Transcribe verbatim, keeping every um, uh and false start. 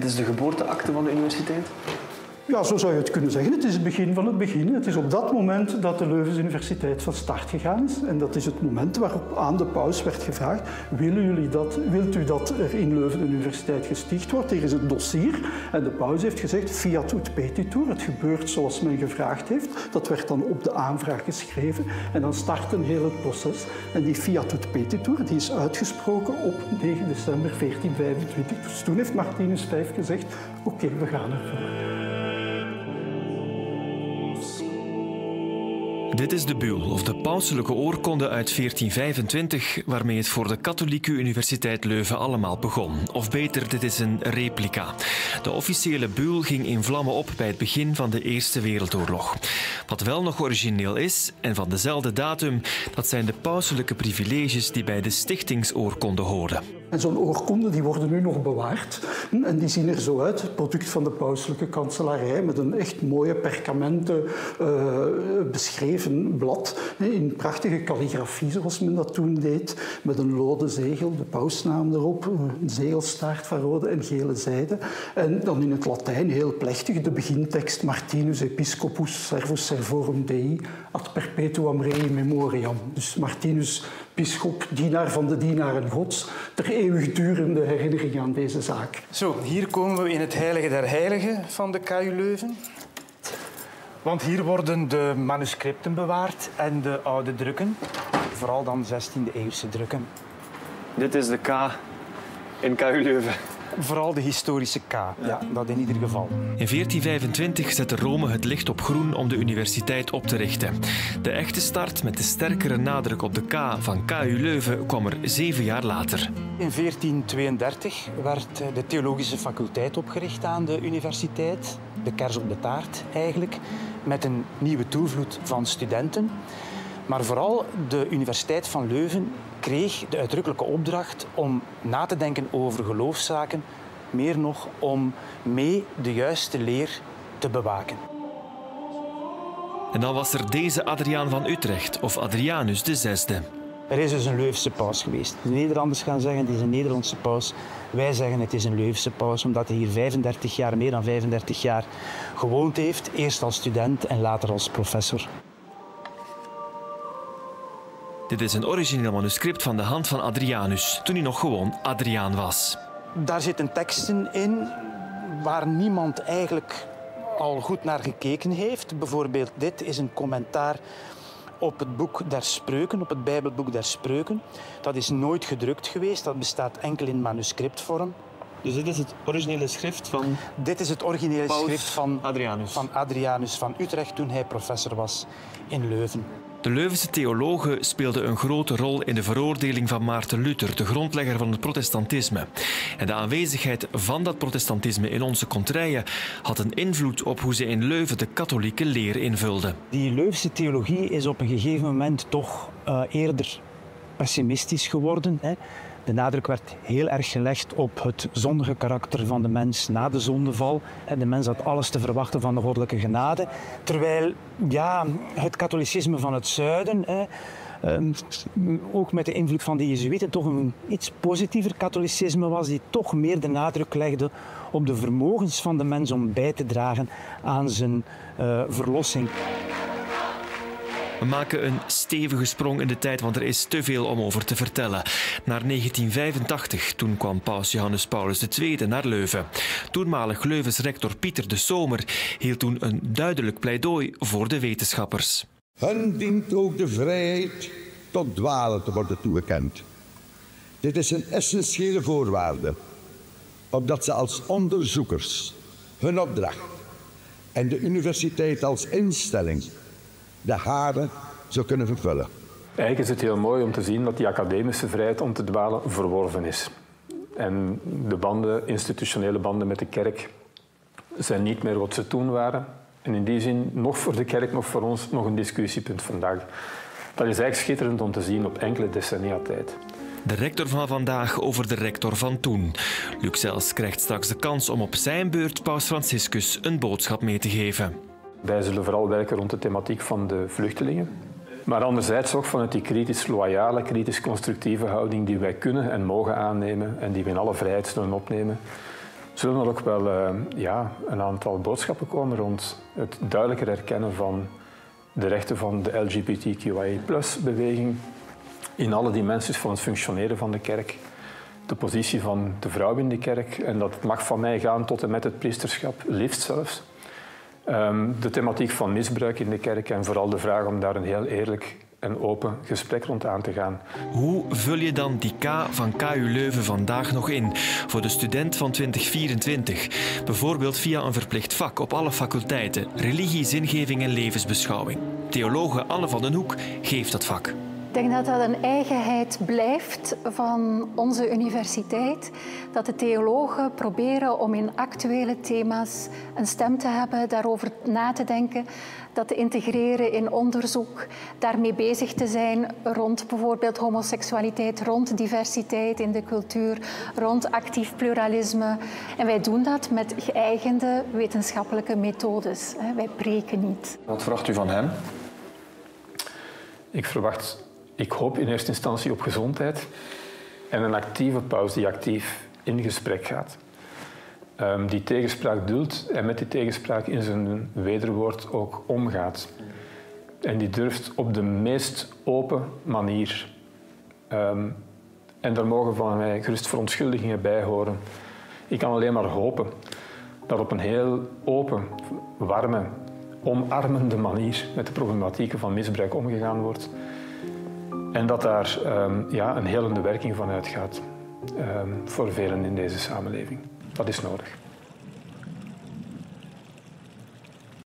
Dit is de geboorteakte van de universiteit? Ja, zo zou je het kunnen zeggen. Het is het begin van het begin. Het is op dat moment dat de Leuvense Universiteit van start gegaan is. En dat is het moment waarop aan de paus werd gevraagd: willen jullie dat, wilt u dat er in Leuven een universiteit gesticht wordt? Hier is het dossier. En de paus heeft gezegd: fiat ut petitur. Het gebeurt zoals men gevraagd heeft. Dat werd dan op de aanvraag geschreven. En dan start een heel het proces. En die fiat ut petitur die is uitgesproken op negen december veertien vijfentwintig. Dus toen heeft Martinus vijf gezegd: oké, okay, we gaan ervoor. Dit is de buul, of de pauselijke oorkonde uit veertien vijfentwintig, waarmee het voor de Katholieke Universiteit Leuven allemaal begon. Of beter, dit is een replica. De officiële buul ging in vlammen op bij het begin van de Eerste Wereldoorlog. Wat wel nog origineel is, en van dezelfde datum, dat zijn de pauselijke privileges die bij de stichtingsoorkonde horen. En zo'n oorkonden die worden nu nog bewaard. En die zien er zo uit, het product van de pauselijke kanselarij, met een echt mooie perkamenten uh, beschreven blad. In prachtige kalligrafie, zoals men dat toen deed. Met een lode zegel, de pausnaam erop, een zegelstaart van rode en gele zijde. En dan in het Latijn, heel plechtig, de begintekst: Martinus Episcopus servus servorum Dei ad perpetuam rei memoriam. Dus Martinus, bisschop, dienaar van de dienaren Gods, ter eeuwigdurende herinnering aan deze zaak. Zo, hier komen we in het Heilige der Heiligen van de K U Leuven. Want hier worden de manuscripten bewaard en de oude drukken. Vooral dan zestiende-eeuwse drukken. Dit is de K in K U Leuven. Vooral de historische K, ja, dat in ieder geval. In veertien vijfentwintig zette Rome het licht op groen om de universiteit op te richten. De echte start met de sterkere nadruk op de K van K U Leuven kwam er zeven jaar later. In veertien tweeëndertig werd de theologische faculteit opgericht aan de universiteit. De kers op de taart eigenlijk, met een nieuwe toevloed van studenten. Maar vooral de Universiteit van Leuven kreeg de uitdrukkelijke opdracht om na te denken over geloofszaken, meer nog om mee de juiste leer te bewaken. En dan was er deze Adriaan van Utrecht, of Adrianus de zesde. Er is dus een Leuvense paus geweest. De Nederlanders gaan zeggen: het is een Nederlandse paus. Wij zeggen: het is een Leuvense paus, omdat hij hier vijfendertig jaar, meer dan vijfendertig jaar gewoond heeft. Eerst als student en later als professor. Dit is een origineel manuscript van de hand van Adrianus, toen hij nog gewoon Adriaan was. Daar zitten teksten in waar niemand eigenlijk al goed naar gekeken heeft. Bijvoorbeeld dit is een commentaar op het boek der Spreuken, op het Bijbelboek der Spreuken. Dat is nooit gedrukt geweest, dat bestaat enkel in manuscriptvorm. Dus dit is het originele schrift van... Dit is het originele Paus schrift van Adrianus. van Adrianus van Utrecht toen hij professor was in Leuven. De Leuvense theologen speelden een grote rol in de veroordeling van Maarten Luther, de grondlegger van het protestantisme. En de aanwezigheid van dat protestantisme in onze contraien had een invloed op hoe ze in Leuven de katholieke leer invulden. Die Leuvense theologie is op een gegeven moment toch uh, eerder pessimistisch geworden, hè. De nadruk werd heel erg gelegd op het zondige karakter van de mens na de zondeval. En de mens had alles te verwachten van de goddelijke genade. Terwijl ja, het katholicisme van het zuiden, hè, ook met de invloed van de jezuïeten, toch een iets positiever katholicisme was, die toch meer de nadruk legde op de vermogens van de mens om bij te dragen aan zijn uh, verlossing. We maken een stevige sprong in de tijd, want er is te veel om over te vertellen. Naar negentien vijfentachtig, toen kwam paus Johannes Paulus de tweede naar Leuven. Toenmalig Leuvens rector Pieter de Sommer hield toen een duidelijk pleidooi voor de wetenschappers. Hun dient ook de vrijheid tot dwalen te worden toegekend. Dit is een essentiële voorwaarde, opdat ze als onderzoekers hun opdracht en de universiteit als instelling de haren zou kunnen vervullen. Eigenlijk is het heel mooi om te zien dat die academische vrijheid om te dwalen verworven is. En de banden, institutionele banden met de kerk zijn niet meer wat ze toen waren. En in die zin, nog voor de kerk, nog voor ons, nog een discussiepunt vandaag. Dat is eigenlijk schitterend om te zien op enkele decennia tijd. De rector van vandaag over de rector van toen. Luc Zels krijgt straks de kans om op zijn beurt paus Franciscus een boodschap mee te geven. Wij zullen vooral werken rond de thematiek van de vluchtelingen. Maar anderzijds ook vanuit die kritisch loyale, kritisch constructieve houding die wij kunnen en mogen aannemen en die we in alle vrijheid zullen opnemen. zullen er ook wel uh, ja, een aantal boodschappen komen rond het duidelijker herkennen van de rechten van de L G B T Q I A plus-beweging in alle dimensies van het functioneren van de kerk, de positie van de vrouw in de kerk, en dat mag van mij gaan tot en met het priesterschap, liefst zelfs. Um, de thematiek van misbruik in de kerk en vooral de vraag om daar een heel eerlijk en open gesprek rond aan te gaan. Hoe vul je dan die K van K U Leuven vandaag nog in voor de student van twintig vierentwintig? Bijvoorbeeld via een verplicht vak op alle faculteiten, religie, zingeving en levensbeschouwing. Theologe Anne van den Hoek geeft dat vak. Ik denk dat dat een eigenheid blijft van onze universiteit. Dat de theologen proberen om in actuele thema's een stem te hebben, daarover na te denken, dat te integreren in onderzoek, daarmee bezig te zijn rond bijvoorbeeld homoseksualiteit, rond diversiteit in de cultuur, rond actief pluralisme. En wij doen dat met geëigende wetenschappelijke methodes. Wij preken niet. Wat verwacht u van hem? Ik verwacht... Ik hoop in eerste instantie op gezondheid en een actieve paus die actief in gesprek gaat. Um, die tegenspraak duldt en met die tegenspraak in zijn wederwoord ook omgaat. En die durft op de meest open manier. Um, en daar mogen van mij gerust verontschuldigingen bij horen. Ik kan alleen maar hopen dat op een heel open, warme, omarmende manier met de problematieken van misbruik omgegaan wordt. En dat daar um, ja, een helende werking van uitgaat um, voor velen in deze samenleving. Dat is nodig.